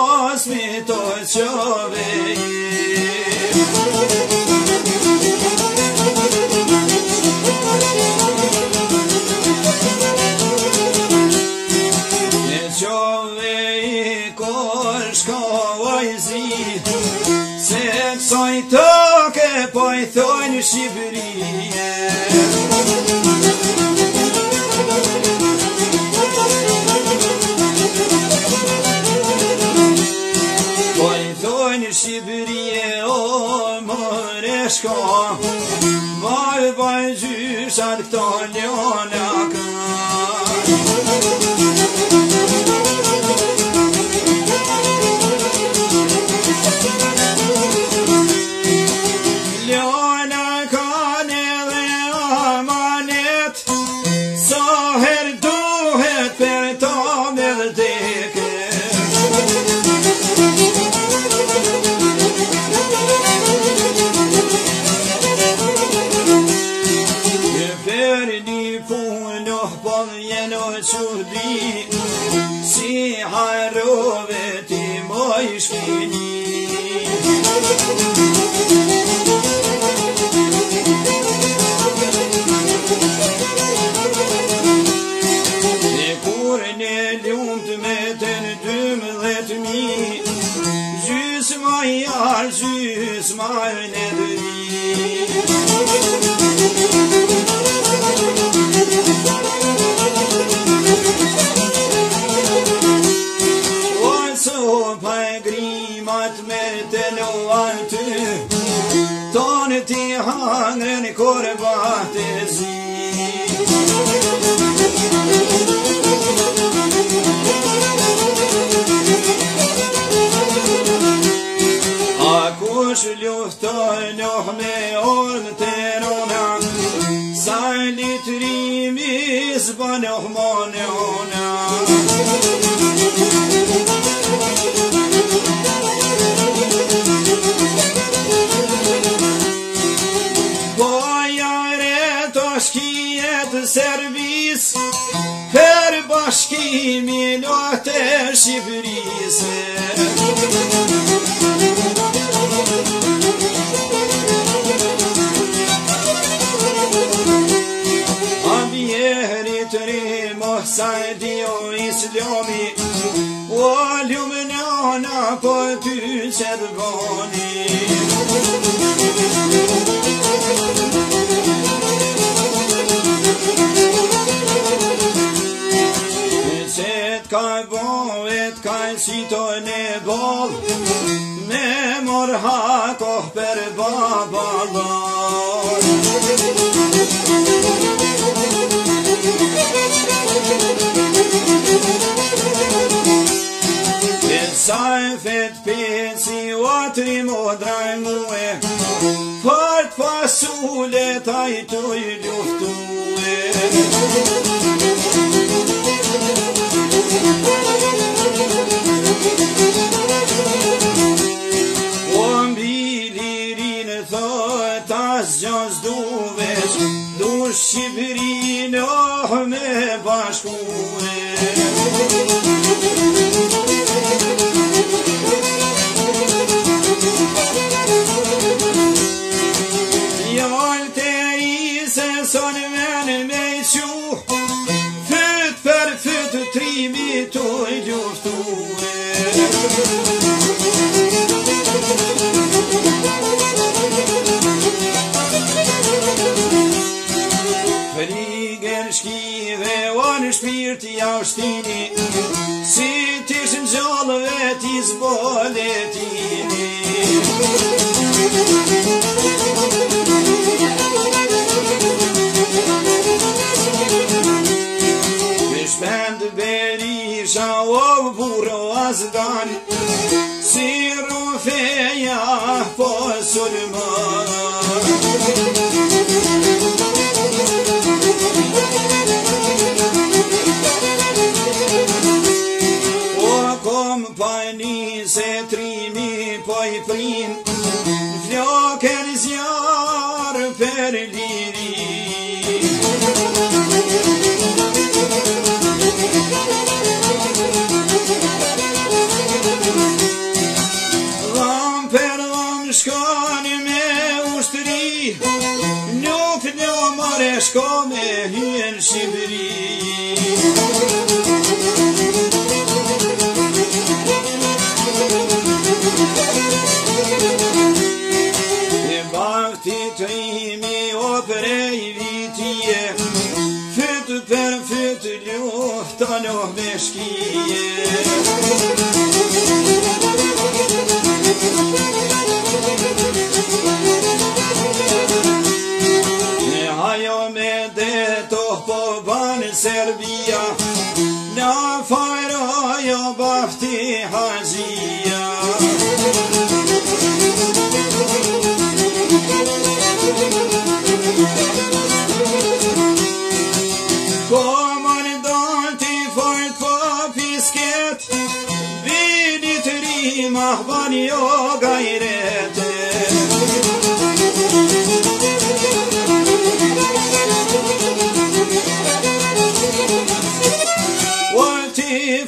osmi to čovek je čovek koškoj zi se coj toke poj thonju Shqipërije Shqipërije o mëre shko Vaj vaj gjyshat këto njona ka Ljona kan edhe amanet Sa her duhet për ton edhe deke Qudri si harove ti moj shkini E kur ne lumt me të në 12.000 Gjysma jarë, gjysma në dëri Tonë ti hangrën e kore bahtë e zi A kush luftoj noh me orën të rona Sa litrimi zba noh mone ona Servis për bashkimi lotë e Shqipërisë A vjerit rimoh sa e dio islami O lumë nana për ty që të boni Kaj bovet, kaj qitoj në bol Me mor hakoh për babalor E sajfet peci otri modra ngue Fart fasule tajtu I luftue Shqipërin oh me bashkue Jallë të isë son venë me qu Fytë për fytë trimi të ljuftue Shpirti jashtini Si t'ishën gjallëve t'i zboletini Me shpend berisha o burro azdan Si rufeja po sulman Se trimi po I prim Vloker zjarë për liri shko me hyen Shqipëri. E bakti të imi o prej vitije, fytë për fytë lufta në me shkije. Serbia, na fajra jo bafti Hazia. Komandanti foj kva pisket, vidit rima hvan jo gajrete.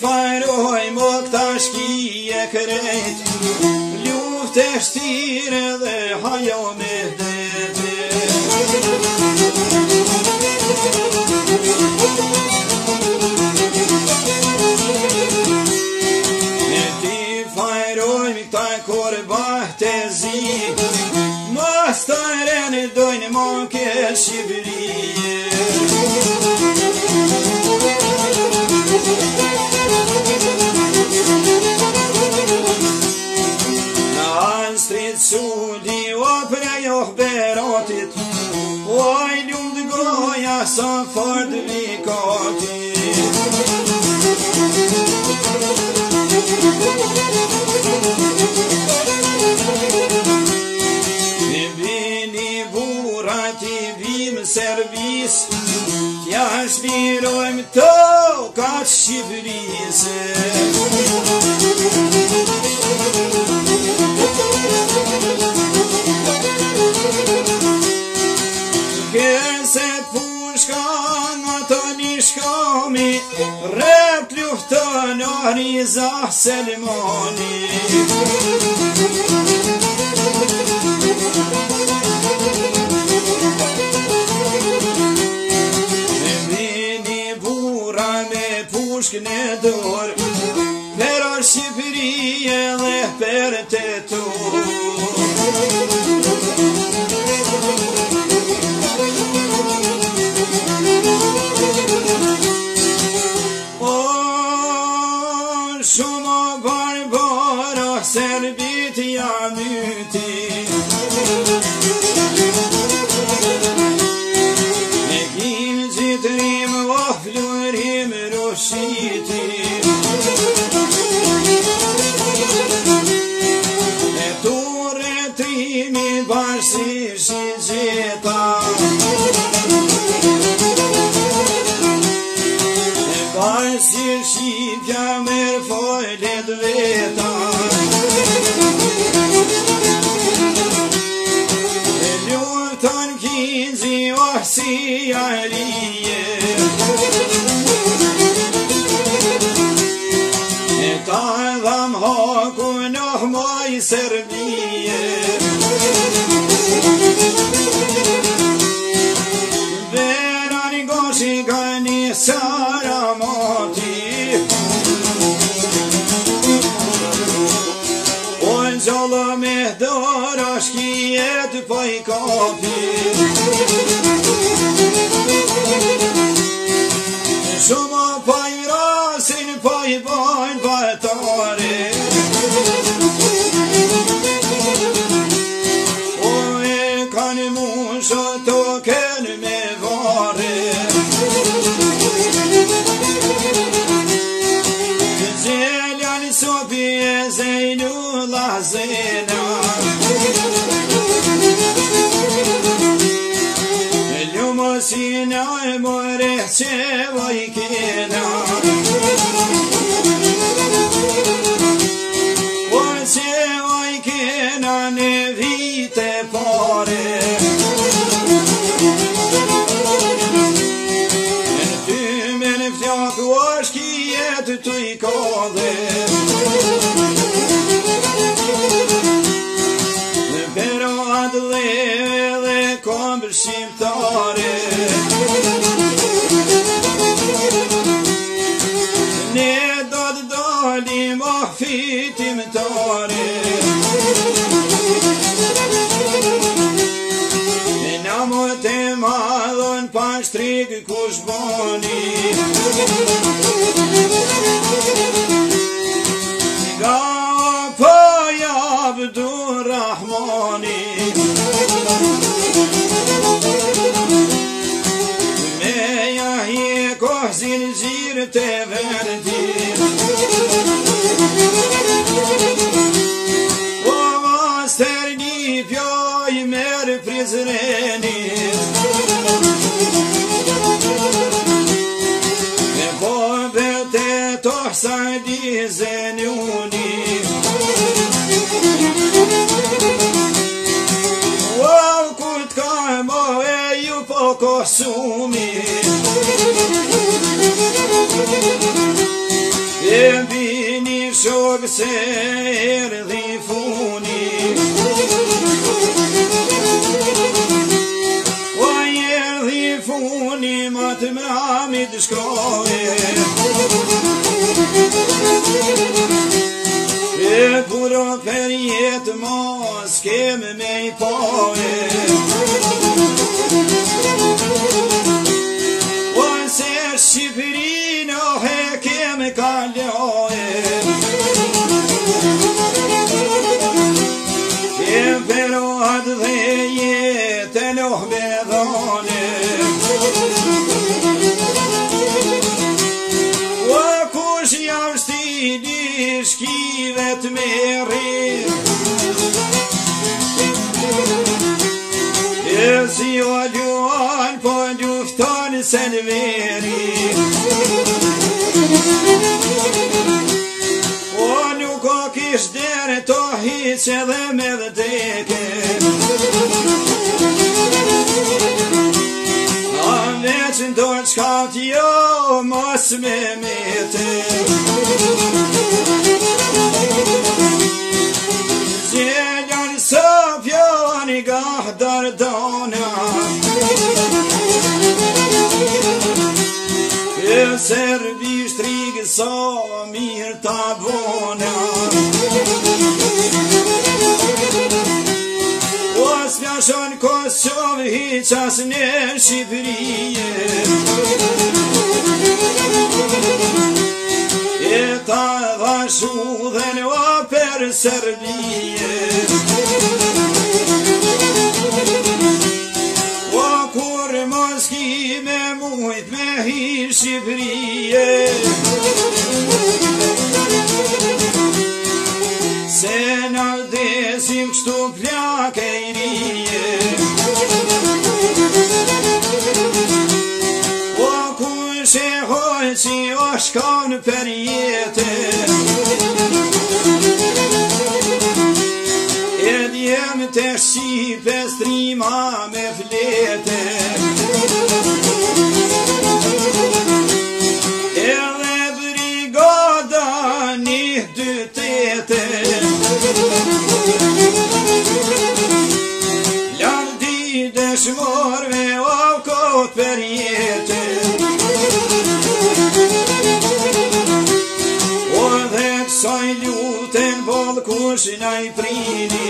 Fajroj më këta shkije kërejt, luft e shtire dhe hajo me dhete. E ti fajroj më këta korbah të zi, mas të reni dojnë më këtë Shqipërije. Sudi o prej ohberatit, oj lumë dë groja sa fard vikati. Në bini burat i bim servis, t'ja shpirojmë të katë Shqipërise. Kese pushka nga të një shkami, rep luftë në Rizah Selmani. E mini bura me pushkë në dorë, për Shqipërije dhe për të turë. Serbit ja myti, e gilëgjit rim vahflurim roshiti, e tore trimi bashkish I gjeta, e bashkish I pja mer fojlet veta. Si alije e ta dham haku noh maj Serbije, vera një goshi ka një Saramati, o në gjallë me dora shkijet pa I kapi. Shumë pa I rasin, pa I bajnë batare, o e kanë mushë të kënë me vare. Gjelja në sopi e zejnu lazena, Sina e more qeva I kena, o qeva I kena në vite pare. E në ty me në fjaku ashki jetë të I kodhe, fetare. E namot e madhën pashtrik kush boni, nga poja Abdurrahmoni. Meja hje kohë zinëzirë të verdi, Sadi Zenuni, wow kut ka mo e ju po kosumi, e vini shok se erdhi funi, o erdhi funi ma të me amit shkroje. E kuro per jetë mos keme me I poe, o se Shqipërino he keme kalloe. E perohat dhe jetë noh me dhone, o kush jam shtini shkivet me rrë, e si o gjuan po gjufton se në veri, o nuk o kish dere to hiqe dhe me vëteke, a veç në dorë shkavt jo mos me mete. Zjejan sëpjoni gahdar dona, e servisht rigë so mirë t'avona, o s'pjashon Kosovë hiqas në Shqipërije, ta dhashu dhe në aper sërbije. O kur mos ki me mujt me hi Shqipërije, se në desim kështu plak e rije. O kush e hoj që o shkon për jetë, e djemë të Shqipe strima me flete, e dhe brigada një dy tete, lardi dëshmorve avkot për jetë. Saj ljuten volkushin a I prini.